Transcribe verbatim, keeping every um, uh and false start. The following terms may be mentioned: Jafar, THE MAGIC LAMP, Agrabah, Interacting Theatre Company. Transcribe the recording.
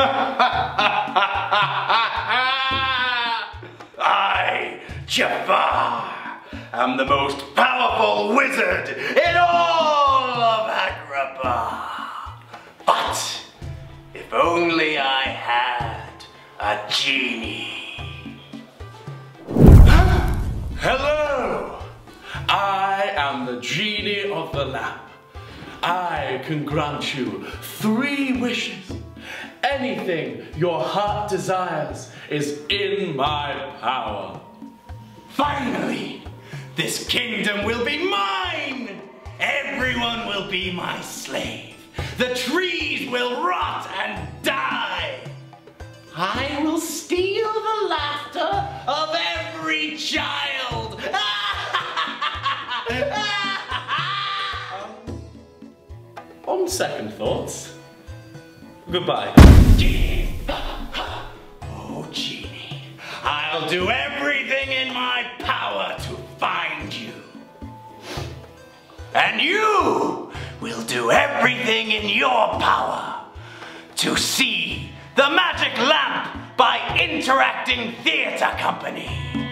I, Jafar, am the most powerful wizard in all of Agrabah. But if only I had a genie. Hello! I am the genie of the lamp. I can grant you three wishes. Anything your heart desires is in my power. Finally, this kingdom will be mine. Everyone will be my slave. The trees will rot and die. I will steal the laughter of every child. On second thoughts, goodbye. Genie. Oh, Genie, I'll do everything in my power to find you. And you will do everything in your power to see The Magic Lamp by Interacting Theatre Company.